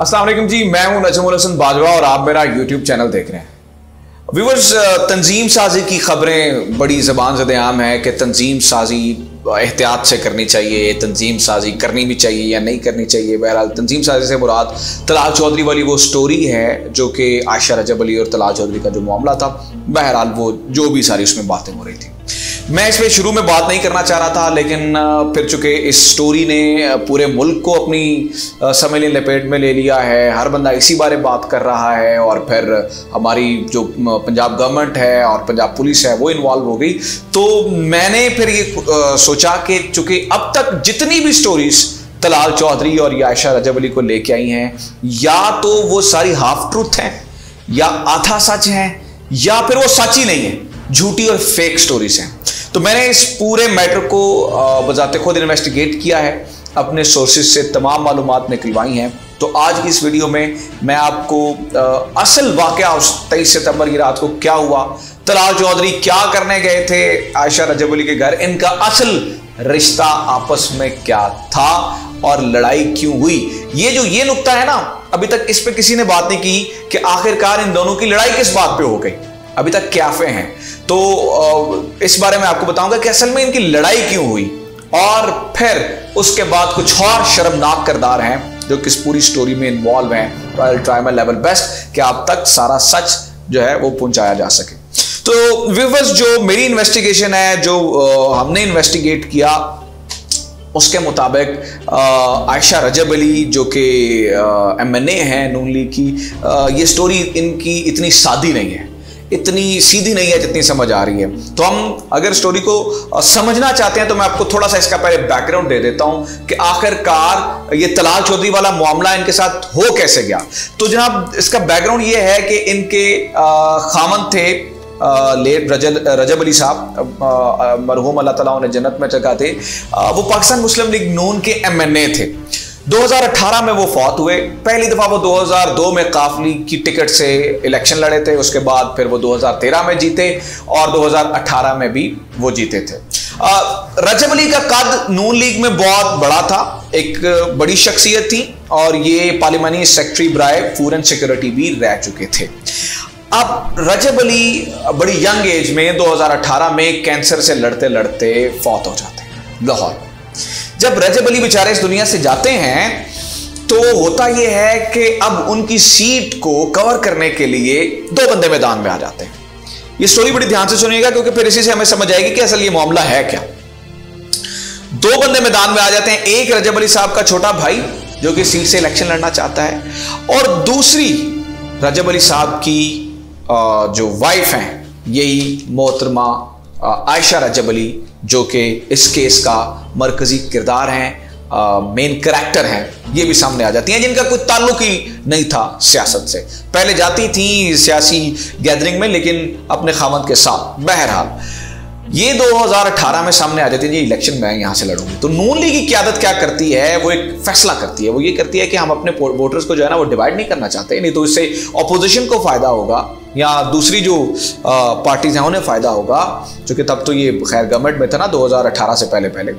अस्सलाम वालेकुम जी, मैं हूं नजमुल हसन बाजवा और आप मेरा YouTube चैनल देख रहे हैं। व्यूअर्स, तंजीम साजी की खबरें बड़ी ज़बान ज़दे आम है कि तंजीम साजी एहतियात से करनी चाहिए, तंजीम साजी करनी भी चाहिए या नहीं करनी चाहिए। बहरहाल तंजीम साजी से मुराद तलाल चौधरी वाली वो स्टोरी है जो कि आयशा रजब अली और तलाल चौधरी का जो मामला था, बहरहाल वो जो भी सारी उसमें बातें हो रही थी, मैं इसमें शुरू में बात नहीं करना चाह रहा था, लेकिन फिर चूंकि इस स्टोरी ने पूरे मुल्क को अपनी समझ लपेट में ले लिया है, हर बंदा इसी बारे बात कर रहा है और फिर हमारी जो पंजाब गवर्नमेंट है और पंजाब पुलिस है वो इन्वॉल्व हो गई। तो मैंने फिर ये सोचा कि चूंकि अब तक जितनी भी स्टोरीज तलाल चौधरी और आयशा रजब अली को लेके आई हैं, या तो वो सारी हाफ ट्रूथ हैं या आधा सच हैं या फिर वो सच ही नहीं है, झूठी और फेक स्टोरीज हैं। तो मैंने इस पूरे मैटर को बजाते खुद इन्वेस्टिगेट किया है, अपने सोर्सेज से तमाम मालूमात निकलवाई हैं। तो आज की इस वीडियो में मैं आपको असल वाकया 23 सितंबर की रात को क्या हुआ, तलाल चौधरी क्या करने गए थे आयशा रजब अली के घर, इनका असल रिश्ता आपस में क्या था और लड़ाई क्यों हुई। ये नुक्ता है ना, अभी तक इस पर किसी ने बात नहीं की कि आखिरकार इन दोनों की लड़ाई किस बात पर हो गई, अभी तक कैफे हैं। तो इस बारे में आपको बताऊंगा कि असल में इनकी लड़ाई क्यों हुई और फिर उसके बाद कुछ और शर्मनाक किरदार हैं जो किस पूरी स्टोरी में इन्वॉल्व हैं। तो I will try my level best कि आप तक सारा सच जो है वो पहुंचाया जा सके। तो व्यूअर्स, जो मेरी इन्वेस्टिगेशन है, जो हमने इन्वेस्टिगेट किया, उसके मुताबिक आयशा रजब अली जो कि MNA हैं नून लीग की, ये स्टोरी इनकी इतनी सादी नहीं है, इतनी सीधी नहीं है जितनी समझ आ रही है। तो हम अगर स्टोरी को समझना चाहते हैं तो मैं आपको थोड़ा सा इसका पहले बैकग्राउंड दे देता हूं कि आखिरकार ये तलाल चौधरी वाला मामला इनके साथ हो कैसे गया। तो जनाब, इसका बैकग्राउंड ये है कि इनके खामन थे लेट रजब अली साहब, मरहूम अल्लाह ताला उन्हें जन्नत में जगह थे, वो पाकिस्तान मुस्लिम लीग नून के MNA थे। 2018 में वो फौत हुए। पहली दफ़ा वो 2002 में काफली की टिकट से इलेक्शन लड़े थे, उसके बाद फिर वो 2013 में जीते और 2018 में भी वो जीते थे। रजब अली का कद नून लीग में बहुत बड़ा था, एक बड़ी शख्सियत थी और ये पार्लिमानी सेक्रेटरी बराए फॉरेन सिक्योरिटी भी रह चुके थे। अब रजब अली बड़ी यंग एज में 2018 में कैंसर से लड़ते लड़ते फौत हो जाते हैं लाहौर। जब रजब अली बेचारे इस दुनिया से जाते हैं तो होता यह है कि अब उनकी सीट को कवर करने के लिए दो बंदे मैदान में आ जाते हैं। ये स्टोरी बड़ी ध्यान से सुनिएगा क्योंकि फिर इसी से हमें समझ आएगी कि असल ये मामला है क्या। दो बंदे मैदान में आ जाते हैं, एक रजब अली साहब का छोटा भाई जो कि सीट से इलेक्शन लड़ना चाहता है और दूसरी रजब अली साहब की जो वाइफ हैं, यही मोहतरमा आयशा रजब अली जो कि इस केस का मरकजी किरदार हैं, मेन करैक्टर हैं, ये भी सामने आ जाती हैं, जिनका कोई ताल्लुक ही नहीं था सियासत से। पहले जाती थी सियासी गैदरिंग में लेकिन अपने खामद के साथ। बहरहाल ये 2018 में सामने आ जाती है, ये इलेक्शन में यहाँ से लड़ूंगी। तो नून लीग की क्यादत क्या करती है, वो एक फैसला करती है, वो ये करती है कि हम अपने वोटर्स को जो है ना वो डिवाइड नहीं करना चाहते, नहीं तो इससे अपोजिशन को फायदा होगा या दूसरी जो पार्टीज हैं उन्हें फ़ायदा होगा, क्योंकि तब तो ये खैर गवर्नमेंट में था ना 2018 से पहले पहले।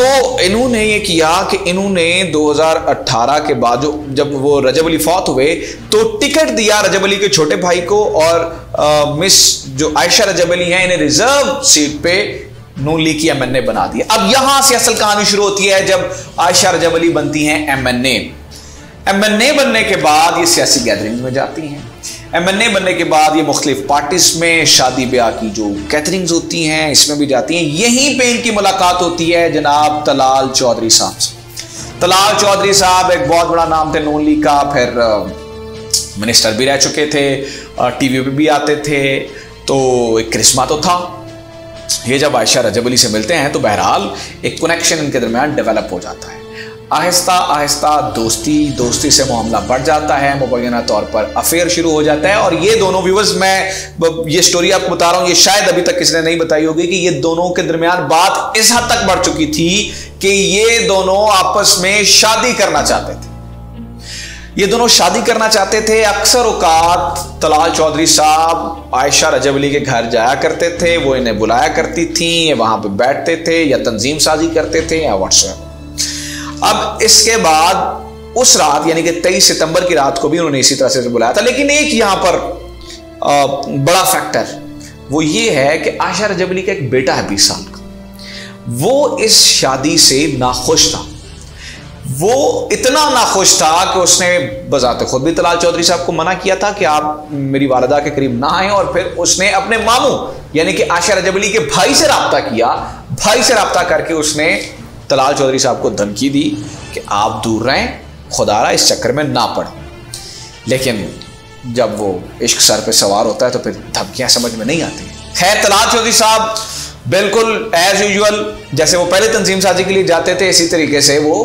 तो इन्होंने ये किया कि इन्होंने 2018 के बाद जब वो रजब अली फौत हुए तो टिकट दिया रजब अली के छोटे भाई को और मिस जो आयशा रजब अली हैं इन्हें रिजर्व सीट पे नून लीग की MNA बना दिया। अब यहाँ से असल कहानी शुरू होती है जब आयशा रजब अली बनती हैं MNA बनने के बाद ये सियासी गैदरिंग में जाती हैं। MNA बनने के बाद ये मुख्तलिफ पार्टीज में शादी ब्याह की जो कैथरिंग्स होती हैं इसमें भी जाती हैं। यहीं पे इनकी मुलाकात होती है जनाब तलाल चौधरी साहब से। तलाल चौधरी साहब एक बहुत बड़ा नाम थे नून लीग का, फिर मिनिस्टर भी रह चुके थे, TV पे भी आते थे, तो एक करिश्मा तो था। ये जब आयशा रजब अली से मिलते हैं तो बहरहाल एक कनेक्शन इनके दरमियान डेवलप हो जाता है। आहिस्ता आहिस्ता दोस्ती से मामला बढ़ जाता है, मुबैना तौर पर अफेयर शुरू हो जाता है। और ये दोनों व्यूवर्स, मैं ये स्टोरी आपको बता रहा हूँ, ये शायद अभी तक किसी ने नहीं बताई होगी कि ये दोनों के दरमियान बात इस हद तक बढ़ चुकी थी कि ये दोनों आपस में शादी करना चाहते थे। ये दोनों शादी करना चाहते थे। अक्सर औकात तलाल चौधरी साहब आयशा रजब अली के घर जाया करते थे, वो इन्हें बुलाया करती थी, वहां पर बैठते थे या तंजीम साजी करते थे या व्हाट्सएप। अब इसके बाद उस रात यानी कि 23 सितंबर की रात को भी उन्होंने इसी तरह से बुलाया था। लेकिन एक यहाँ पर बड़ा फैक्टर वो ये है कि आयशा रजब अली का एक बेटा है 20 साल का, वो इस शादी से नाखुश था। वो इतना नाखुश था कि उसने बजाते खुद भी तलाल चौधरी साहब को मना किया था कि आप मेरी वालिदा के करीब ना आए, और फिर उसने अपने मामू यानी कि आयशा रजब अली के भाई से राब्ता किया। भाई से राब्ता करके उसने तलाल चौधरी साहब को धमकी दी कि आप दूर रहें, खुदा रहा इस चक्कर में ना पड़े। लेकिन जब वो इश्क सर पे सवार होता है तो फिर धमकियां समझ में नहीं आती। खैर, तलाल चौधरी साहब बिल्कुल एज यूजुअल जैसे वो पहले तंजीम साजी के लिए जाते थे, इसी तरीके से वो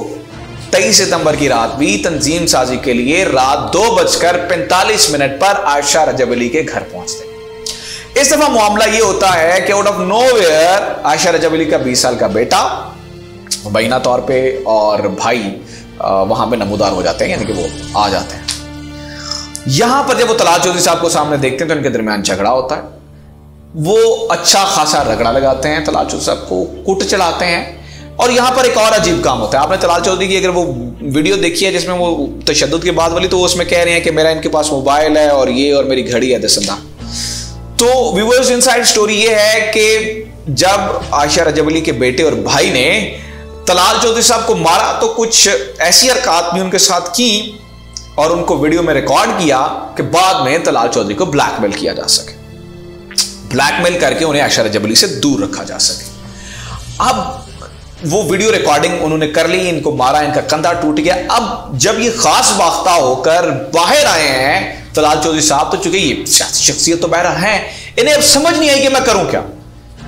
23 सितंबर की रात भी तंजीम साजी के लिए रात 2:45 पर आयशा रजब अली के घर पहुंचते। इस दफा मामला ये होता है कि out of nowhere Ayesha Rajab Ali का 20 साल का बेटा मुबैना तौर पर और भाई वहां पर नमूदार हो जाते हैं, यानी कि वो आ जाते हैं। यहां पर जब वो तलाल चौधरी साहब को सामने देखते हैं तो इनके दरमियान झगड़ा होता है। वो अच्छा खासा रगड़ा लगाते हैं, तलाल चौधरी साहब को कुट चढ़ाते हैं। और यहां पर एक और अजीब काम होता है। आपने तलाल चौधरी की अगर वो वीडियो देखी है जिसमें वो तशद्दुद के बाद वाली, तो वो उसमें कह रहे हैं कि मेरा इनके पास मोबाइल है और ये और मेरी घड़ी है दसंदा। तो व्यूअर्स, इनसाइड स्टोरी ये है कि जब आयशा रजब अली के बेटे और भाई ने तलाल चौधरी साहब को मारा तो कुछ ऐसी हरकत भी उनके साथ की और उनको वीडियो में रिकॉर्ड किया कि बाद में तलाल चौधरी को ब्लैकमेल किया जा सके, ब्लैकमेल करके उन्हें आयशा रजब अली से दूर रखा जा सके। अब वो वीडियो रिकॉर्डिंग उन्होंने कर ली, इनको मारा, इनका कंधा टूट गया। अब जब ये खास वाकया होकर बाहर आए हैं तलाल चौधरी साहब, तो चूंकि ये शख्सियत तो बहरा है, इन्हें अब समझ नहीं आई कि मैं करूं क्या,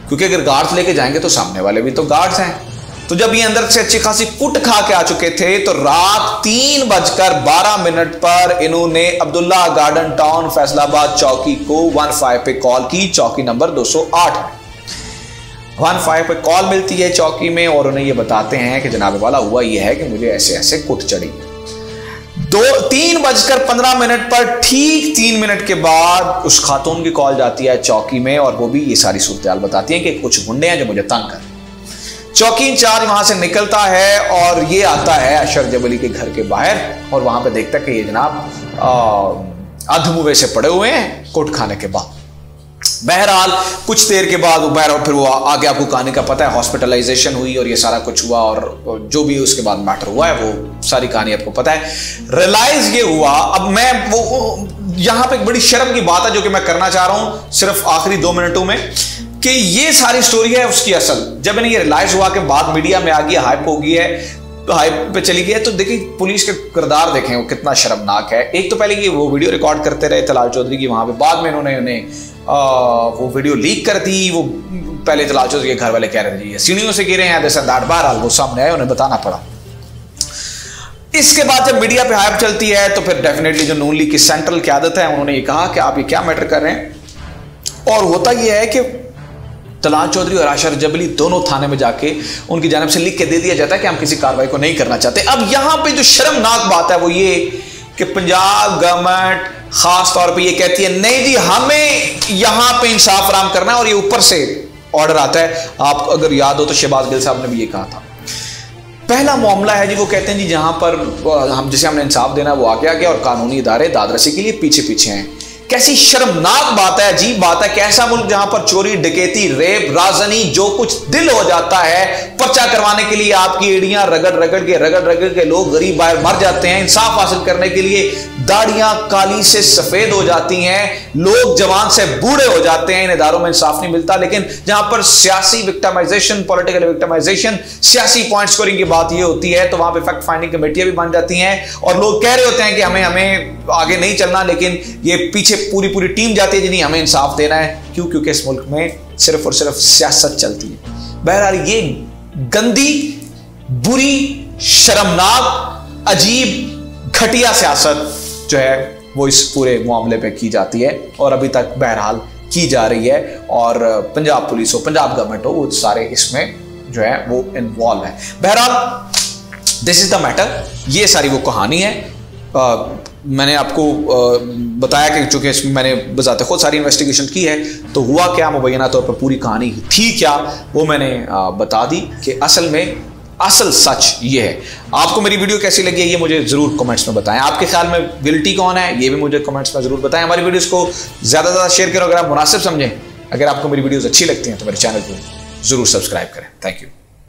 क्योंकि अगर गार्ड्स लेके जाएंगे तो सामने वाले भी तो गार्ड्स हैं। तो जब ये अंदर से अच्छी खासी कुट खा के आ चुके थे तो रात 3:12 पर इन्होंने अब्दुल्ला गार्डन टाउन फैसलाबाद चौकी को 15 पे कॉल की, चौकी नंबर 208 है। 15 पे कॉल मिलती है चौकी में और उन्हें ये बताते हैं कि जनाब वाला हुआ ये है कि मुझे ऐसे ऐसे कुट चढ़ी। 3:15 पर ठीक 3 मिनट के बाद उस खातून की कॉल जाती है चौकी में और वो भी ये सारी सूरत बताती है कि कुछ गुंडे हैं जो मुझे तंग कर। चौकी इंचार्ज वहां से निकलता है और ये आता है आयशा रजब अली के घर के बाहर और वहां पे देखता है कि ये जनाब अधमुवे से पड़े हुए हैं कोट खाने के बाद। बहरहाल कुछ देर के बाद वो बाहर, फिर वो आगे आपको कहानी का पता है, हॉस्पिटलाइजेशन हुई और ये सारा कुछ हुआ और जो भी उसके बाद मैटर हुआ है वो सारी कहानी आपको पता है। रियलाइज ये हुआ, अब मैं वो यहां पर एक बड़ी शर्म की बात है जो कि मैं करना चाह रहा हूं सिर्फ आखिरी 2 मिनटों में, कि ये सारी स्टोरी है उसकी असल। जब इन्हें ये रियलाइज हुआ कि बात मीडिया में आ गई, हाइप हो गई है, तो हाइप पे चली गई है, तो देखिए पुलिस के किरदार देखें वो कितना शर्मनाक है। एक तो पहले कि वो वीडियो रिकॉर्ड करते रहे तलाल चौधरी की वहां पे, बाद में इन्होंने वो वीडियो लीक कर दी। वो पहले तलाल चौधरी के घर वाले कह रहे थे सीढ़ियों से गिरे हैं, जैसा दाट बार वो सामने आए, उन्हें बताना पड़ा। इसके बाद जब मीडिया पे हाइप चलती है तो फिर डेफिनेटली जो नून लीग की सेंट्रल क्यादत है उन्होंने ये कहा कि आप ये क्या मैटर कर रहे हैं। और होता यह है कि तलाल चौधरी और आयशा रजब अली दोनों थाने में जाके उनकी जानिब से लिख के दे दिया जाता है कि हम किसी कार्रवाई को नहीं करना चाहते। अब यहां पे जो शर्मनाक बात है वो ये कि पंजाब गवर्नमेंट खास तौर पे ये कहती है नहीं जी हमें यहां पे इंसाफ फराहम करना है, और ये ऊपर से ऑर्डर आता है। आप अगर याद हो तो शहबाज गिल साहब ने भी ये कहा था। पहला मामला है जी, वो कहते हैं जी जहां पर हम जिसे हमने इंसाफ देना है वो आगे आ गया और कानूनी इदारे दादरसी के लिए पीछे पीछे हैं। कैसी शर्मनाक बात है, अजीब बात है। कैसा मुल्क जहां पर चोरी, डकैती, रेप, राजनी, जो कुछ दिल हो जाता है पर्चा करवाने के लिए आपकी एड़ियां रगड़ रगड़ के लोग गरीब बाहर मर जाते हैं। इंसाफ हासिल करने के लिए दाढ़ियां काली से सफेद हो जाती हैं, लोग जवान से बूढ़े हो जाते हैं, इन इदारों में इंसाफ नहीं मिलता। लेकिन जहां पर सियासी विक्टिमाइजेशन, पॉलिटिकल विक्टिमाइजेशन, सियासी पॉइंट स्कोरिंग की बात यह होती है तो वहां पर फैक्ट फाइंडिंग कमेटियां भी बन जाती हैं और लोग कह रहे होते हैं कि हमें आगे नहीं चलना, लेकिन ये पीछे पूरी टीम जाती है जिन्हें हमें इंसाफ देना है। क्यों? क्योंकि इस मुल्क में सिर्फ और सिर्फ सियासत चलती है। बहरहाल ये गंदी, बुरी, शर्मनाक, अजीब, घटिया सियासत जो है वो इस पूरे मामले पे की जाती है और अभी तक बहरहाल की जा रही है। और पंजाब पुलिस हो, पंजाब गवर्नमेंट हो, वो सारे इसमें जो है वो इन्वॉल्व है। बहरहाल दिस इज द मैटर, ये सारी वो कहानी है। मैंने आपको बताया कि चूंकि इसमें मैंने बजाते खुद सारी इन्वेस्टिगेशन की है तो हुआ क्या, मुबैना तौर पर पूरी कहानी थी क्या वो मैंने बता दी कि असल में असल सच ये है। आपको मेरी वीडियो कैसी लगी है ये मुझे जरूर कमेंट्स में बताएं। आपके ख्याल में गिल्टी कौन है ये भी मुझे कमेंट्स में जरूर बताएं। हमारी वीडियोस को ज्यादा से ज्यादा शेयर करो अगर आप मुनासिब समझें। अगर आपको मेरी वीडियोस अच्छी लगती हैं तो मेरे चैनल को जरूर सब्सक्राइब करें। Thank you.